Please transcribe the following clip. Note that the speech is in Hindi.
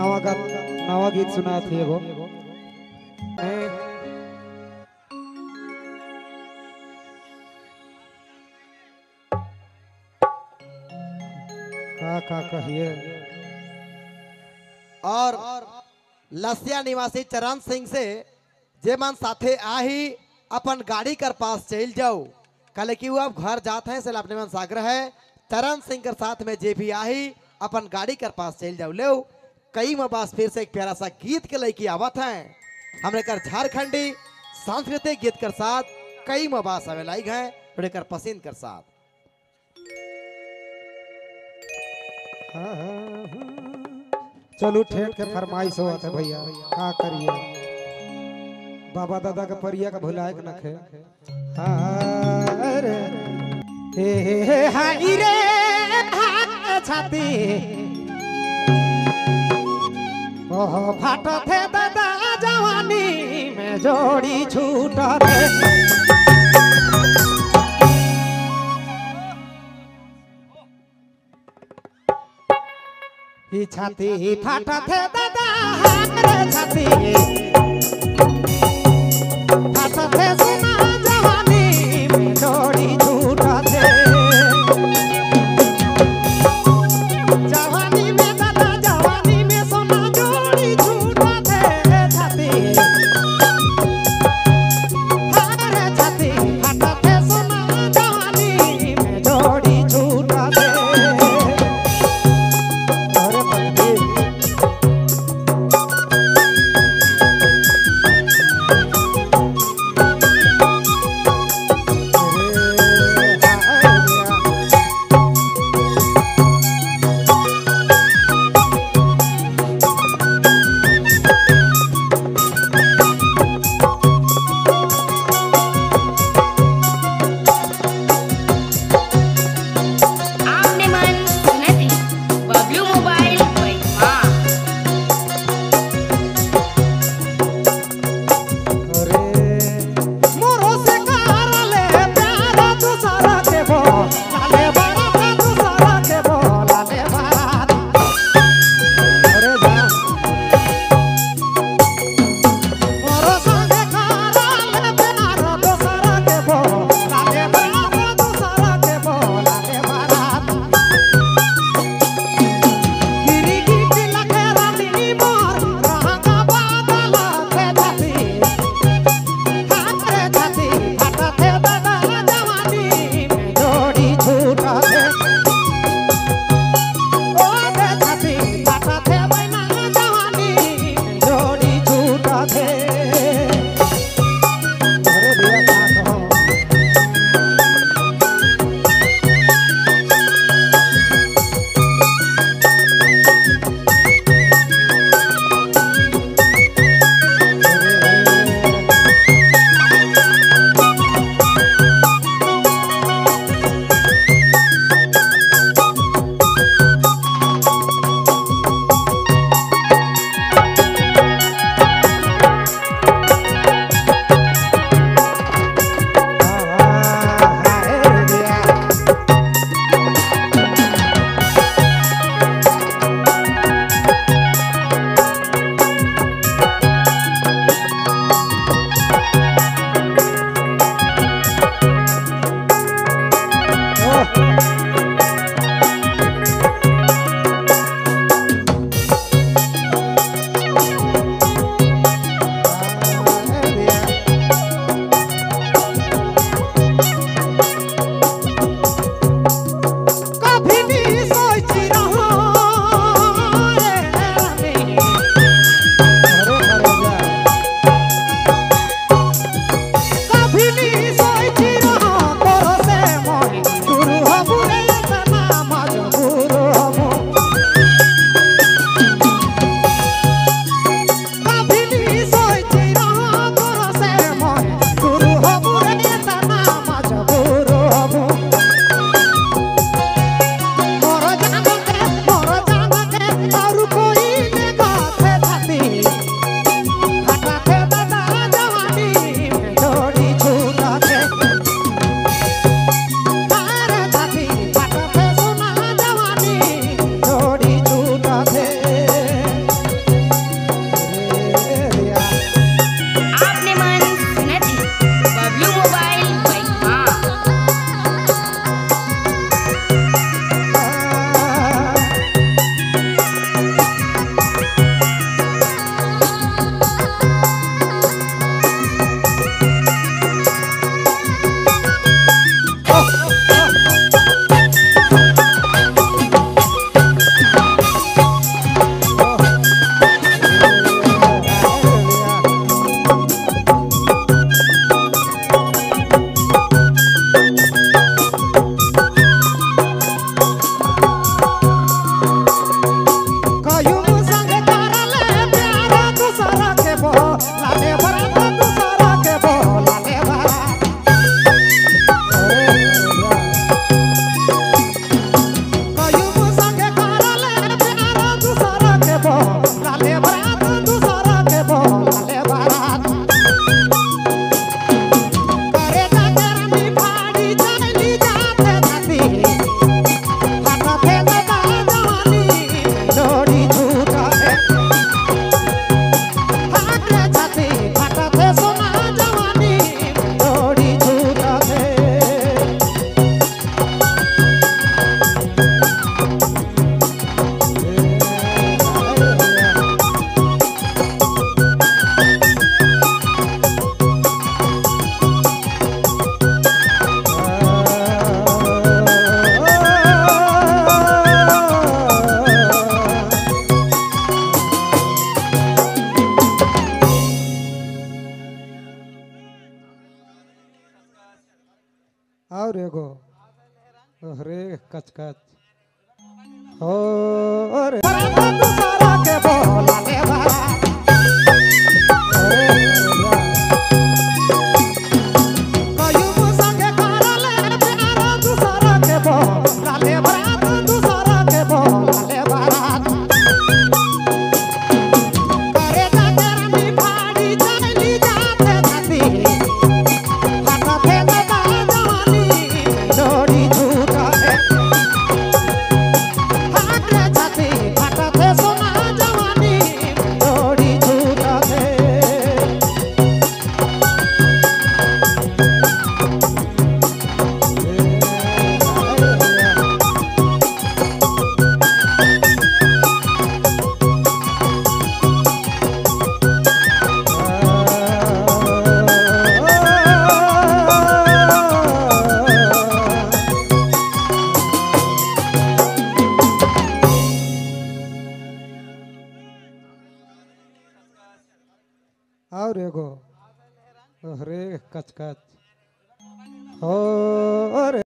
नवा गीत सुना थी वो का कहिए। और लसिया निवासी चरण सिंह से जेमन साथे आही अपन गाड़ी कर पास चल जाओ कल की आप घर जाते हैं से अपने मन सागर है चरण सिंह के साथ में जे भी आही अपन गाड़ी कर पास चल जाओ ले कई मबास फिर से एक प्यारा सा गीत के लेके आवत हैं हमरे कर झारखंडी सांस्कृतिक गीत कर साथ कई मबास हमें लाइक हैं थोड़े कर पसंद कर साथ। चलो ठेठ के फरमाइश होता है भैया का करिए बाबा दादा का परिया का भुलाए के नखे हारे हे हाई रे छाती ओह फाटा थे दादा जवानी में जोड़ी छूटा थे ही छाती फाटा थे दादा रे छाती और एगो रे कच कच हो रे और एगो रे कच कच हो रे।